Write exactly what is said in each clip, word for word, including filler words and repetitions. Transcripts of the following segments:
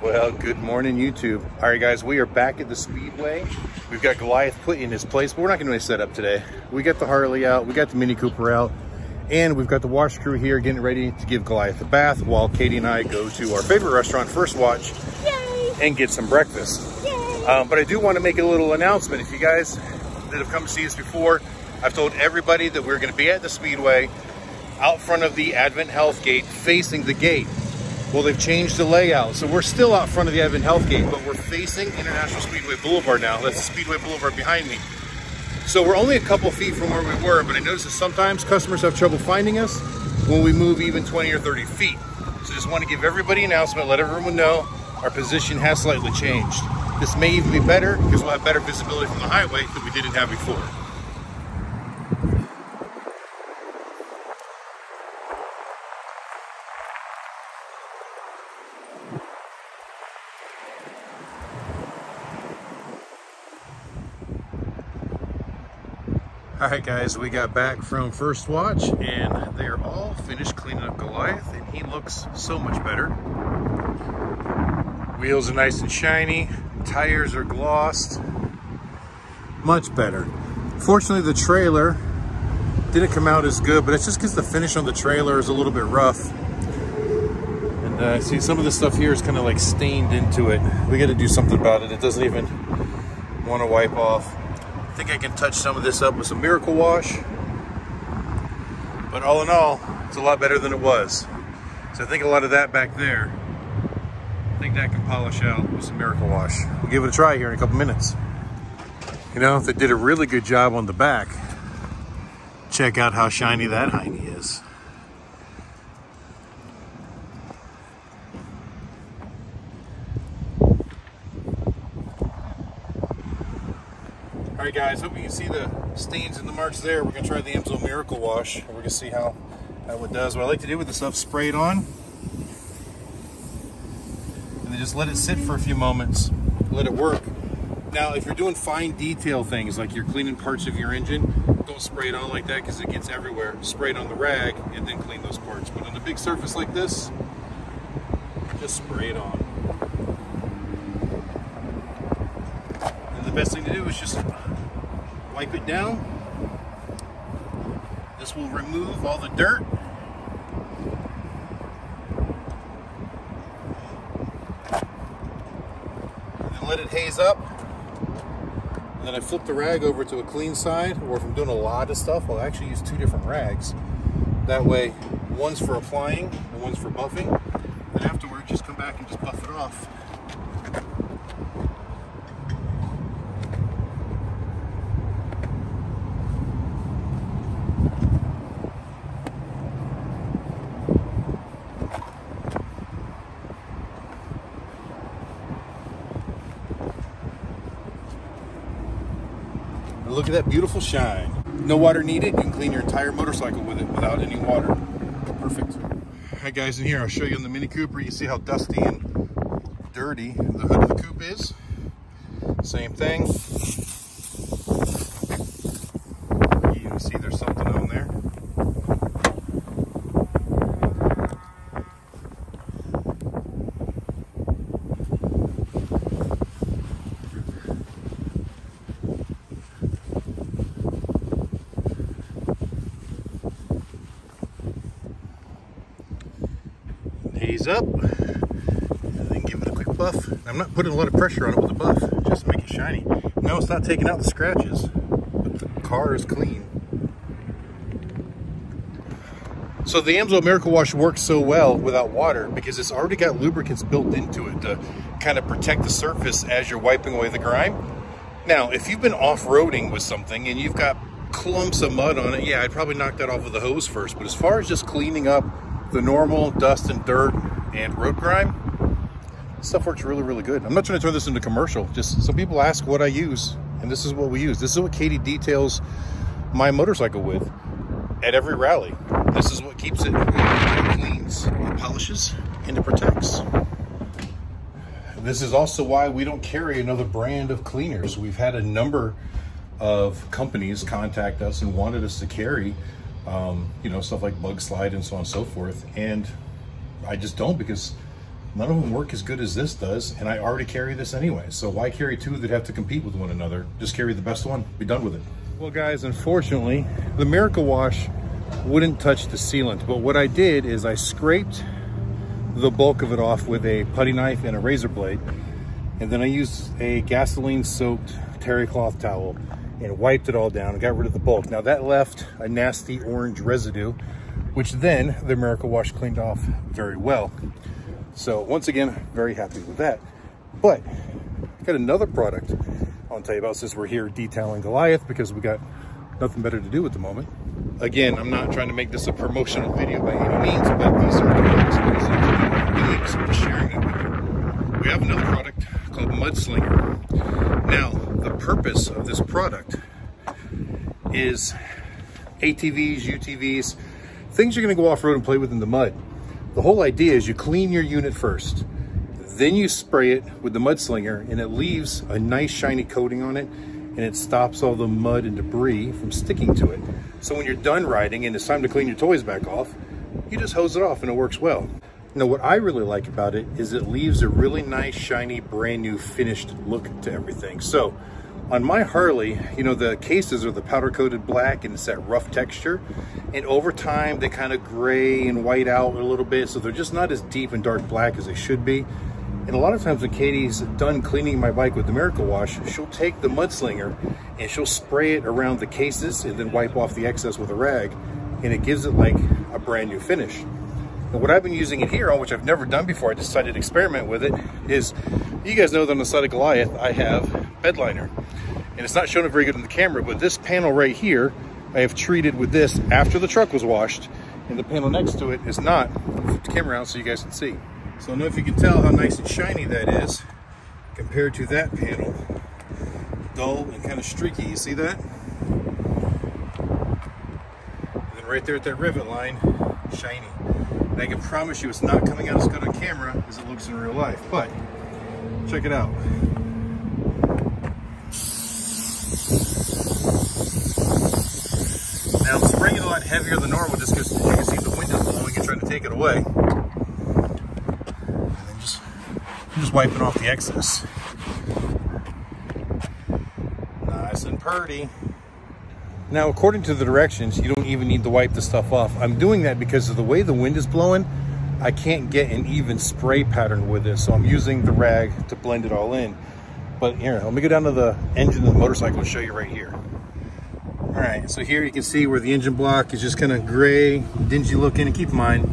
Well, good morning, YouTube. All right, guys, we are back at the Speedway. We've got Goliath put in his place, but we're not going to do any setup today. We got the Harley out, we got the Mini Cooper out, and we've got the wash crew here getting ready to give Goliath a bath while Katie and I go to our favorite restaurant, First Watch, Yay! And get some breakfast. Yay! Um, but I do want to make a little announcement. If you guys that have come to see us before, I've told everybody that we're going to be at the Speedway out front of the Advent Health gate, facing the gate. Well, they've changed the layout. So we're still out front of the Evan Health gate, but we're facing International Speedway Boulevard now. That's the Speedway Boulevard behind me. So we're only a couple feet from where we were, but I noticed that sometimes customers have trouble finding us when we move even twenty or thirty feet. So just want to give everybody an announcement, let everyone know our position has slightly changed. This may even be better because we'll have better visibility from the highway that we didn't have before. All right, guys, we got back from First Watch and they're all finished cleaning up Goliath and he looks so much better. Wheels are nice and shiny, tires are glossed, much better. Fortunately, the trailer didn't come out as good, but it's just because the finish on the trailer is a little bit rough. And uh, see, some of the stuff here is kind of like stained into it. We got to do something about it. It doesn't even want to wipe off. I think I can touch some of this up with some Miracle Wash, but all in all, it's a lot better than it was. So I think a lot of that back there, I think that can polish out with some Miracle Wash. We'll give it a try here in a couple minutes. You know, they did a really good job on the back. Check out how shiny that hiney is. Alright guys, hope you can see the stains and the marks there. We're going to try the Amsoil Miracle Wash and we're going to see how, how it does. What I like to do with this stuff, spray it on and then just let it sit for a few moments, let it work. Now if you're doing fine detail things like you're cleaning parts of your engine, don't spray it on like that because it gets everywhere. Spray it on the rag and then clean those parts. But on a big surface like this, just spray it on. And the best thing to do is just wipe it down. This will remove all the dirt. And then let it haze up. And then I flip the rag over to a clean side, or if I'm doing a lot of stuff, I'll actually use two different rags. That way, one's for applying and one's for buffing. And afterward, just come back and just buff it off. Look at that beautiful shine. No water needed. You can clean your entire motorcycle with it without any water. Perfect. All right, guys, in here, I'll show you on the Mini Cooper. You can see how dusty and dirty the hood of the coupe is. Same thing. You can see there's something on there. Up and then give it a quick buff. I'm not putting a lot of pressure on it with a buff, just to make it shiny. No, it's not taking out the scratches, but the car is clean. So the Amsoil Miracle Wash works so well without water because it's already got lubricants built into it to kind of protect the surface as you're wiping away the grime. Now, if you've been off-roading with something and you've got clumps of mud on it, yeah, I'd probably knock that off with a hose first, but as far as just cleaning up the normal dust and dirt and road grime, this stuff works really, really good. I'm not trying to turn this into commercial, just some people ask what I use, and this is what we use. This is what Katie details my motorcycle with at every rally. This is what keeps it, it cleans, it polishes, and it protects. This is also why we don't carry another brand of cleaners. We've had a number of companies contact us and wanted us to carry Um, you know, stuff like Bug Slide and so on and so forth. And I just don't, because none of them work as good as this does, and I already carry this anyway, so why carry two that have to compete with one another? Just carry the best one, be done with it. Well guys, unfortunately, the Miracle Wash wouldn't touch the sealant, but what I did is I scraped the bulk of it off with a putty knife and a razor blade, and then I used a gasoline-soaked terry cloth towel and wiped it all down and got rid of the bulk. Now that left a nasty orange residue, which then the Miracle Wash cleaned off very well. So once again, very happy with that. But I've got another product I'll tell you about since we're here detailing Goliath, because we got nothing better to do at the moment. Again, I'm not trying to make this a promotional video by any means, but these are the exclusive videos, so I'm just sharing them with you. We have another product called Mud Slinger. Now, the purpose of this product is A T Vs, U T Vs, things you're gonna go off-road and play with in the mud. The whole idea is you clean your unit first, then you spray it with the Mud Slinger, and it leaves a nice shiny coating on it, and it stops all the mud and debris from sticking to it. So when you're done riding and it's time to clean your toys back off, you just hose it off and it works well. Now what I really like about it is it leaves a really nice, shiny, brand new finished look to everything. So on my Harley, you know, the cases are the powder coated black and it's that rough texture. And over time, they kind of gray and white out a little bit. So they're just not as deep and dark black as they should be. And a lot of times when Katie's done cleaning my bike with the Miracle Wash, she'll take the Mud Slinger and she'll spray it around the cases and then wipe off the excess with a rag. And it gives it like a brand new finish. And what I've been using it here on, which I've never done before, I decided to experiment with it, is you guys know that on the side of Goliath, I have Bedliner. And it's not showing up very good on the camera, but this panel right here, I have treated with this after the truck was washed, and the panel next to it is not. I'll flip the camera around so you guys can see. So I don't know if you can tell how nice and shiny that is compared to that panel. Dull and kind of streaky, you see that? And then right there at that rivet line, shiny. And I can promise you it's not coming out as good on camera as it looks in real life, but check it out. Now I'm spraying it a lot heavier than normal just because you can see the wind is blowing and trying to take it away. And then just, I'm just wiping off the excess. Nice and purty. Now according to the directions, you don't even need to wipe the stuff off. I'm doing that because of the way the wind is blowing, I can't get an even spray pattern with this, so I'm using the rag to blend it all in. But here, let me go down to the engine of the motorcycle and show you right here. All right, so here you can see where the engine block is just kind of gray, dingy looking. And keep in mind,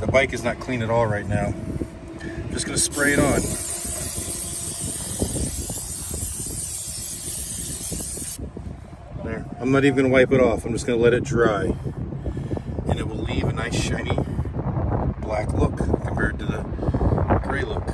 the bike is not clean at all right now. I'm just gonna spray it on. There, I'm not even gonna wipe it off. I'm just gonna let it dry. And it will leave a nice shiny black look compared to the gray look.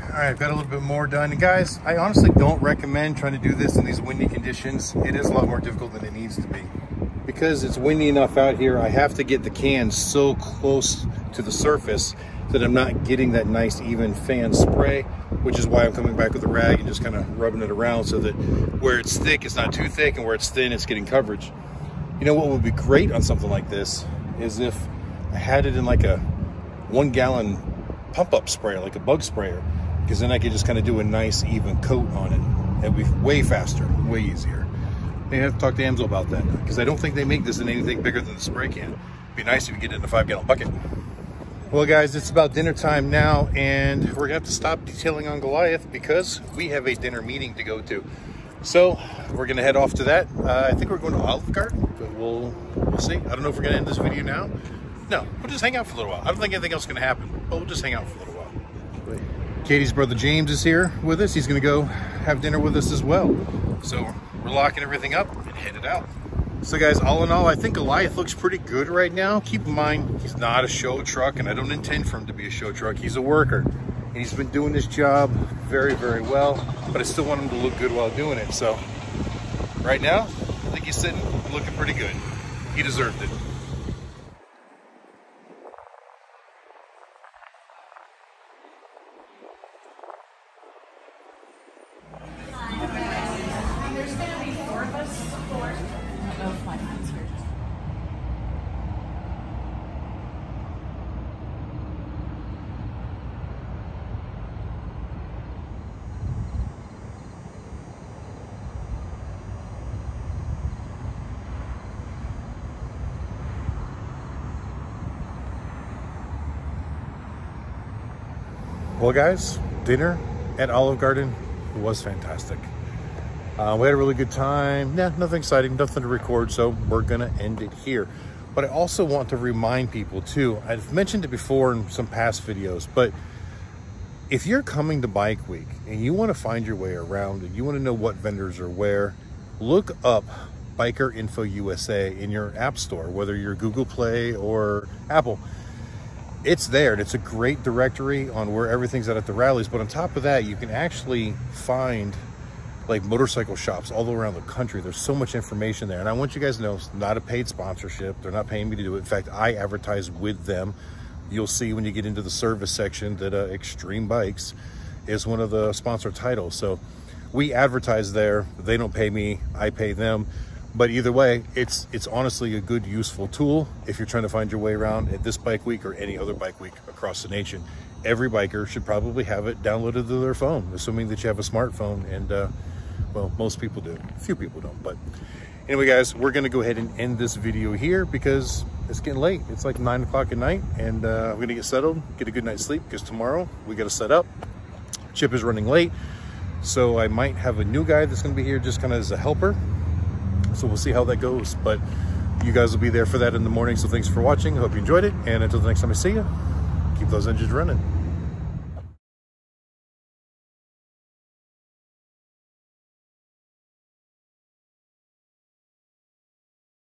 All right, I've got a little bit more done. And guys, I honestly don't recommend trying to do this in these windy conditions. It is a lot more difficult than it needs to be. Because it's windy enough out here, I have to get the can so close to the surface that I'm not getting that nice even fan spray, which is why I'm coming back with a rag and just kind of rubbing it around so that where it's thick, it's not too thick, and where it's thin, it's getting coverage. You know what would be great on something like this is if I had it in like a one gallon pump up sprayer, like a bug sprayer. Because then I could just kind of do a nice even coat on it. That'd be way faster, way easier. Maybe I have to talk to Amsoil about that, because I don't think they make this in anything bigger than the spray can. It'd be nice if you get it in a five gallon bucket. Well guys, it's about dinner time now, and we're gonna have to stop detailing on Goliath because we have a dinner meeting to go to. So we're gonna head off to that. Uh, I think we're going to Olive Garden, but we'll, we'll see. I don't know if we're gonna end this video now. No, we'll just hang out for a little while. I don't think anything else is gonna happen, but we'll just hang out for a little while. Katie's brother James is here with us. He's gonna go have dinner with us as well. So we're locking everything up and headed out. So guys, all in all, I think Goliath looks pretty good right now. Keep in mind, he's not a show truck, and I don't intend for him to be a show truck. He's a worker, and he's been doing his job very, very well, but I still want him to look good while doing it. So right now, I think he's sitting looking pretty good. He deserved it. Well guys, dinner at Olive Garden was fantastic. Uh, we had a really good time. Nah, nothing exciting, nothing to record, so we're gonna end it here. But I also want to remind people too, I've mentioned it before in some past videos, but if you're coming to Bike Week and you wanna find your way around and you wanna know what vendors are where, look up Biker Info U S A in your app store, whether you're Google Play or Apple. It's there, and it's a great directory on where everything's at at the rallies. But on top of that, you can actually find like motorcycle shops all around the country. There's so much information there. And I want you guys to know, it's not a paid sponsorship. They're not paying me to do it. In fact, I advertise with them. You'll see when you get into the service section that uh, X-treme Bikes is one of the sponsor titles. So we advertise there. They don't pay me, I pay them. But either way, it's it's honestly a good, useful tool if you're trying to find your way around at this Bike Week or any other Bike Week across the nation. Every biker should probably have it downloaded to their phone, assuming that you have a smartphone. And, uh, well, most people do. A few people don't. But anyway, guys, we're going to go ahead and end this video here because it's getting late. It's like nine o'clock at night, and uh, I'm going to get settled, get a good night's sleep, because tomorrow we got to set up. Chip is running late, so I might have a new guy that's going to be here just kind of as a helper. So we'll see how that goes, but you guys will be there for that in the morning. So thanks for watching. Hope you enjoyed it. And until the next time I see you, keep those engines running.